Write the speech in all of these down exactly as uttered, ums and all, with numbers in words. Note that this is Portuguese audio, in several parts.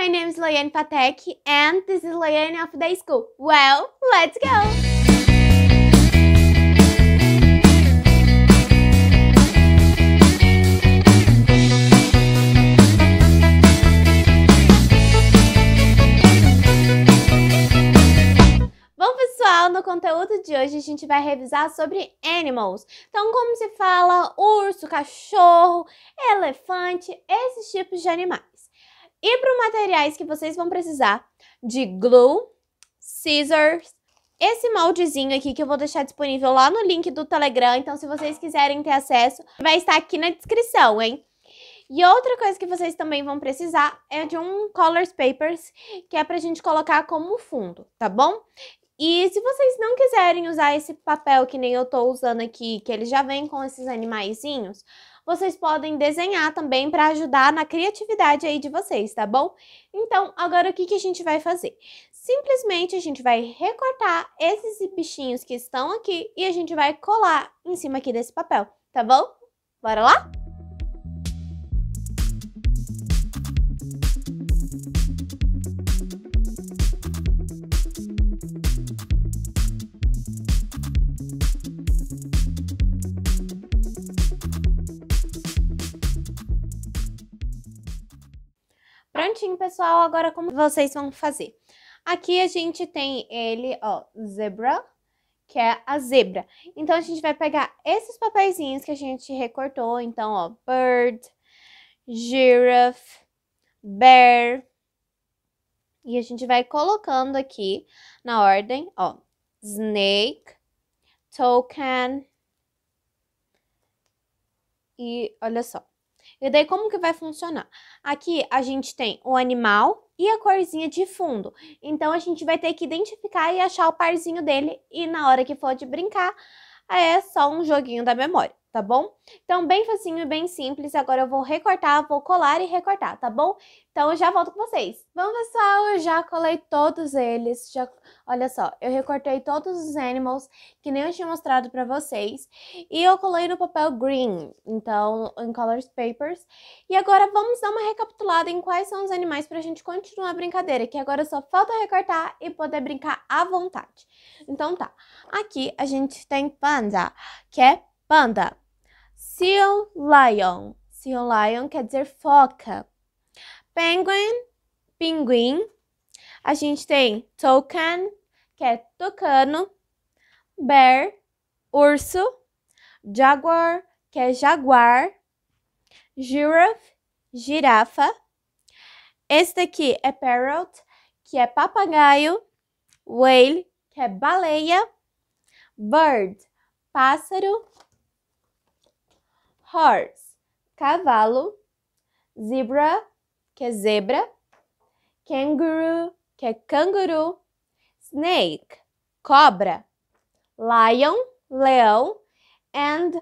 my name is Loyane Patek and this is Loyane of the School. Well, let's go! No conteúdo de hoje a gente vai revisar sobre animals, então como se fala urso, cachorro, elefante, esses tipos de animais. E para os materiais que vocês vão precisar de glue, scissors, esse moldezinho aqui que eu vou deixar disponível lá no link do Telegram, então se vocês quiserem ter acesso, vai estar aqui na descrição, hein? E outra coisa que vocês também vão precisar é de um colored papers, que é pra gente colocar como fundo, tá bom? E se vocês não quiserem usar esse papel que nem eu tô usando aqui, que ele já vem com esses animaizinhos, vocês podem desenhar também para ajudar na criatividade aí de vocês, tá bom? Então, agora o que que a gente vai fazer? Simplesmente a gente vai recortar esses bichinhos que estão aqui e a gente vai colar em cima aqui desse papel, tá bom? Bora lá? Prontinho, pessoal, agora como vocês vão fazer? Aqui a gente tem ele, ó, zebra, que é a zebra. Então a gente vai pegar esses papeizinhos que a gente recortou, então, ó, bird, giraffe, bear. E a gente vai colocando aqui na ordem, ó, snake, toucan. E olha só. E daí como que vai funcionar? Aqui a gente tem o animal e a corzinha de fundo. Então a gente vai ter que identificar e achar o parzinho dele. E na hora que for de brincar, é só um joguinho da memória, tá bom? Então bem facinho e bem simples. Agora eu vou recortar, vou colar e recortar, tá bom? Então eu já volto com vocês. Bom, pessoal, eu já colei todos eles. Já... Olha só, eu recortei todos os animals que nem eu tinha mostrado pra vocês. E eu colei no papel green, então em colored papers. E agora vamos dar uma recapitulada em quais são os animais pra gente continuar a brincadeira. Que agora só falta recortar e poder brincar à vontade. Então tá, aqui a gente tem panda, que é panda. Seal lion, seal lion quer dizer foca. Penguin, pinguim. A gente tem toucan, que é tucano. Bear, urso. Jaguar, que é jaguar. Giraffe, girafa. Esse daqui é parrot, que é papagaio. Whale, que é baleia. Bird, pássaro. Horse, cavalo. Zebra, que é zebra. Kangaroo, que é canguru. Snake, cobra. Lion, leão. And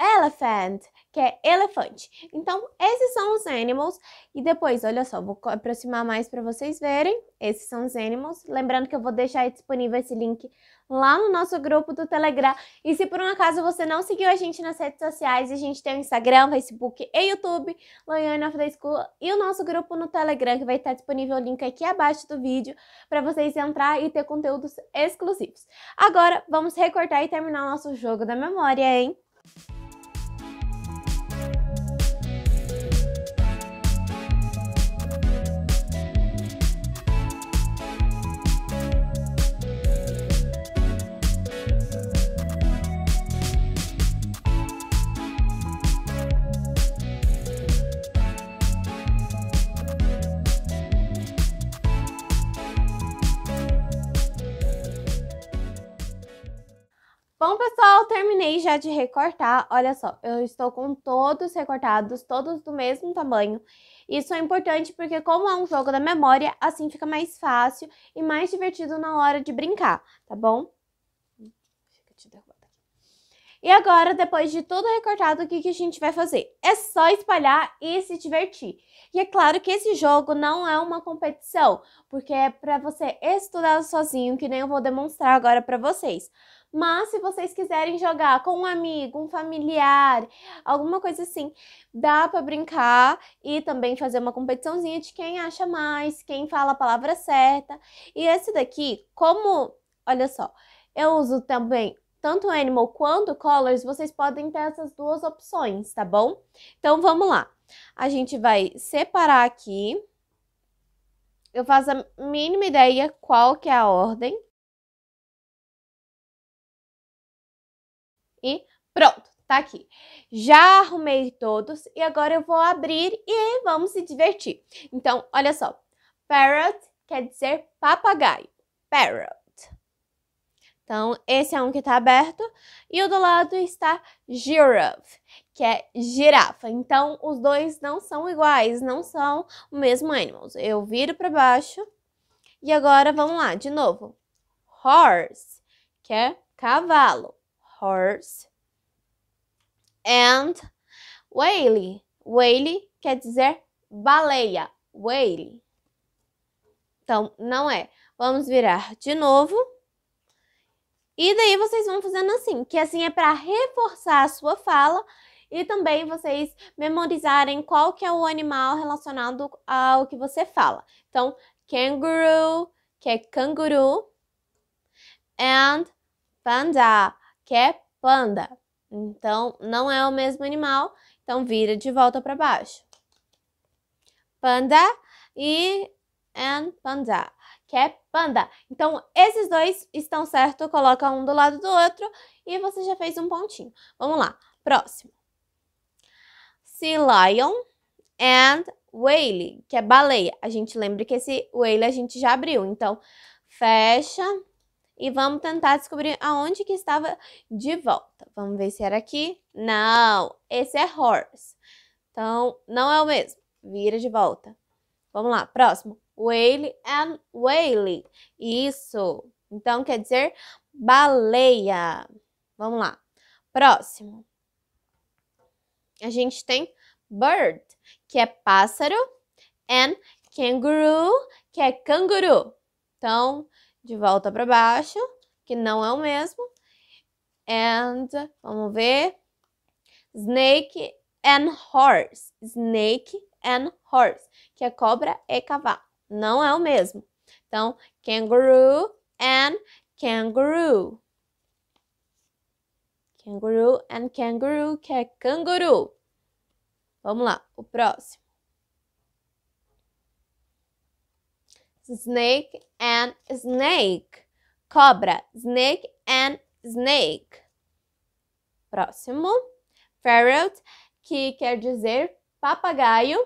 elephant, que é elefante. Então, esses são os animals. E depois, olha só, vou aproximar mais para vocês verem. Esses são os animals. Lembrando que eu vou deixar disponível esse link lá no nosso grupo do Telegram. E se por um acaso você não seguiu a gente nas redes sociais, a gente tem o Instagram, Facebook e YouTube, Loyane of the School, e o nosso grupo no Telegram, que vai estar disponível o link aqui abaixo do vídeo, para vocês entrar e ter conteúdos exclusivos. Agora, vamos recortar e terminar o nosso jogo da memória, hein? Bom, pessoal, terminei já de recortar. Olha só, eu estou com todos recortados, todos do mesmo tamanho. Isso é importante porque como é um jogo da memória, assim fica mais fácil e mais divertido na hora de brincar, tá bom? Deixa eu te derrubar daqui. E agora, depois de tudo recortado, o que, que a gente vai fazer? É só espalhar e se divertir. E é claro que esse jogo não é uma competição, porque é para você estudar sozinho, que nem eu vou demonstrar agora para vocês. Mas se vocês quiserem jogar com um amigo, um familiar, alguma coisa assim, dá para brincar e também fazer uma competiçãozinha de quem acha mais, quem fala a palavra certa. E esse daqui, como, olha só, eu uso também tanto Animal quanto Colors, vocês podem ter essas duas opções, tá bom? Então, vamos lá. A gente vai separar aqui. Eu faço a mínima ideia qual que é a ordem. E pronto, tá aqui. Já arrumei todos e agora eu vou abrir e vamos se divertir. Então, olha só. Parrot quer dizer papagaio. Parrot. Então, esse é um que tá aberto. E o do lado está giraffe, que é girafa. Então, os dois não são iguais, não são o mesmo animals. Eu viro para baixo. E agora, vamos lá, de novo. Horse, que é cavalo. Horse. And whale. Whale quer dizer baleia. Whale. Então, não é. Vamos virar de novo. E daí vocês vão fazendo assim, que assim é para reforçar a sua fala e também vocês memorizarem qual que é o animal relacionado ao que você fala. Então, kangaroo, que é canguru, and panda, que é panda. Então, não é o mesmo animal, então vira de volta para baixo. Panda e and panda, que é panda. Então, esses dois estão certos, coloca um do lado do outro e você já fez um pontinho. Vamos lá, próximo. Sea lion and whale, que é baleia. A gente lembra que esse whale a gente já abriu, então fecha e vamos tentar descobrir aonde que estava de volta. Vamos ver se era aqui. Não, esse é horse. Então, não é o mesmo. Vira de volta. Vamos lá, próximo. Whale and whale. Isso. Então, quer dizer baleia. Vamos lá. Próximo. A gente tem bird, que é pássaro. And kangaroo, que é canguru. Então, de volta para baixo, que não é o mesmo. And, vamos ver. Snake and horse. Snake and horse, que é cobra e cavalo. Não é o mesmo. Então, kangaroo and kangaroo. Kangaroo and kangaroo, que é canguru. Vamos lá, o próximo. Snake and snake. Cobra, snake and snake. Próximo. Parrot, que quer dizer papagaio.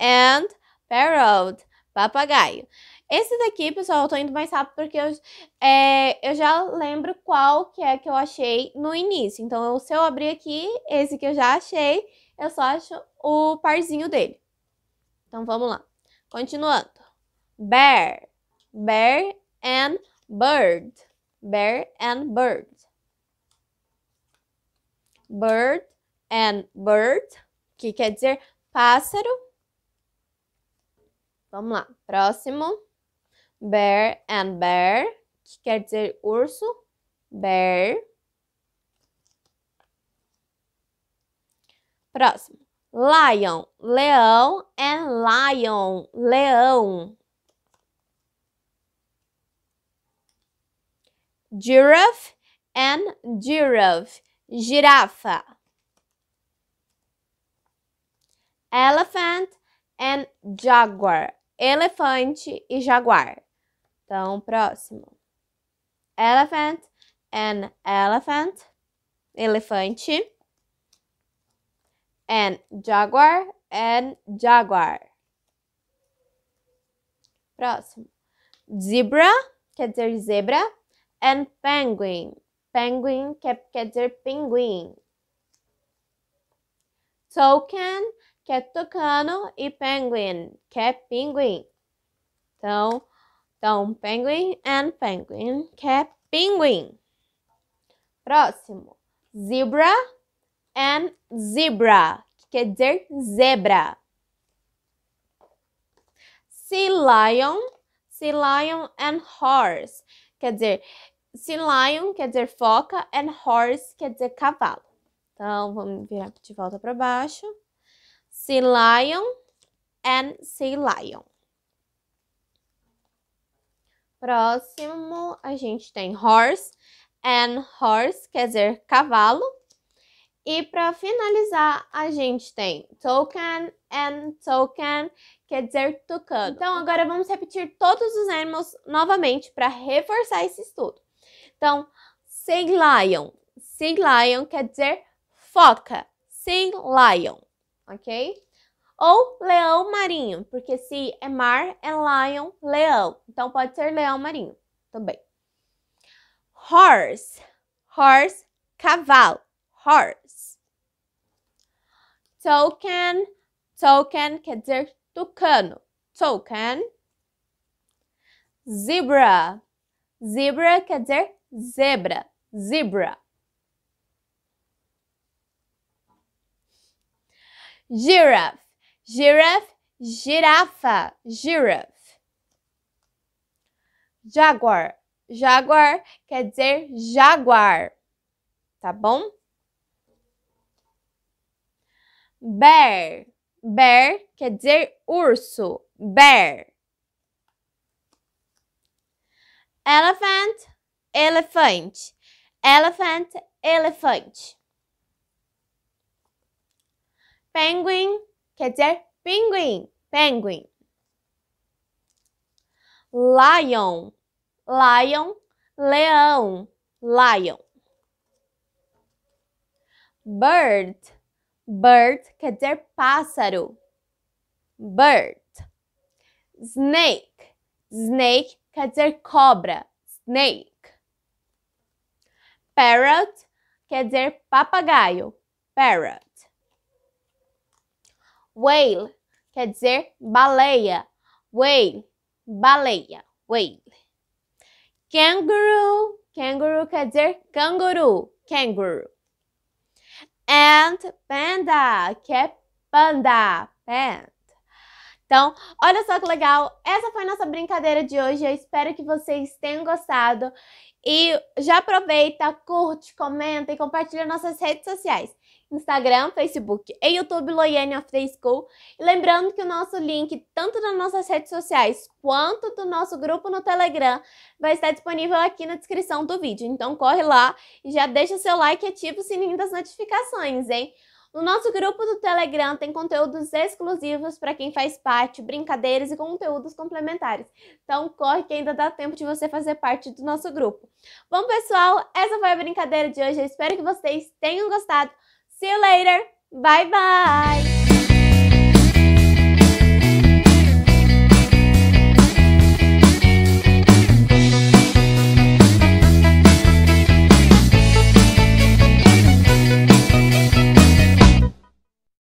And parrot. Papagaio. Esse daqui, pessoal, eu tô indo mais rápido porque eu, é, eu já lembro qual que é que eu achei no início. Então, eu, se eu abrir aqui, esse que eu já achei, eu só acho o parzinho dele. Então, vamos lá. Continuando. Bear. Bear and bird. Bear and bird. Bird and bird, que quer dizer pássaro. Vamos lá, próximo. Bear and bear, que quer dizer urso. Bear. Próximo. Lion, leão and lion, leão. Giraffe and giraffe, girafa. Elephant and jaguar, elefante e jaguar. Então, próximo. Elephant and elephant, elefante. And jaguar and jaguar. Próximo. Zebra, quer dizer zebra. And penguin. Penguin quer, quer dizer pinguim. Toucan, que é tucano, e penguin, que é pinguim. Então, então, penguin and penguin, que é pinguim. Próximo. zebra and zebra, que quer dizer zebra. Sea lion, sea lion and horse, quer dizer, sea lion quer dizer foca and horse quer dizer cavalo. Então, vamos virar de volta para baixo. Sea lion and sea lion. Próximo, a gente tem horse and horse, quer dizer cavalo. E para finalizar, a gente tem toucan and toucan, quer dizer tucano. Então, agora vamos repetir todos os animals novamente para reforçar esse estudo. Então, sea lion. Sea lion quer dizer foca. Sea lion, ok? Ou leão marinho, porque se é mar, é lion, leão. Então, pode ser leão marinho também. Horse. Horse, cavalo. Horse. Toucan. Toucan quer dizer tucano. Toucan. Zebra. Zebra quer dizer zebra. Zebra. Giraffe. Giraffe, girafa, giraffe. Jaguar, jaguar quer dizer jaguar, tá bom? Bear, bear quer dizer urso, bear. Elephant, elefante, elephant, elefante. Penguin, quer dizer pinguim, penguin. Lion, lion, leão, lion. Bird, bird, quer dizer pássaro, bird. Snake, snake, quer dizer cobra, snake. Parrot, quer dizer papagaio, parrot. Whale, quer dizer baleia, whale, baleia, whale. Kangaroo, kangaroo quer dizer canguru, kangaroo. And panda, que é panda, panda. Então, olha só que legal, essa foi a nossa brincadeira de hoje, eu espero que vocês tenham gostado. E já aproveita, curte, comenta e compartilha nossas redes sociais. Instagram, Facebook e YouTube, Loyane of the School. E lembrando que o nosso link, tanto das nossas redes sociais, quanto do nosso grupo no Telegram, vai estar disponível aqui na descrição do vídeo. Então corre lá e já deixa seu like e ativa o sininho das notificações, hein? No nosso grupo do Telegram tem conteúdos exclusivos para quem faz parte, brincadeiras e conteúdos complementares. Então corre que ainda dá tempo de você fazer parte do nosso grupo. Bom, pessoal, essa foi a brincadeira de hoje. Eu espero que vocês tenham gostado. See you later. Bye, bye.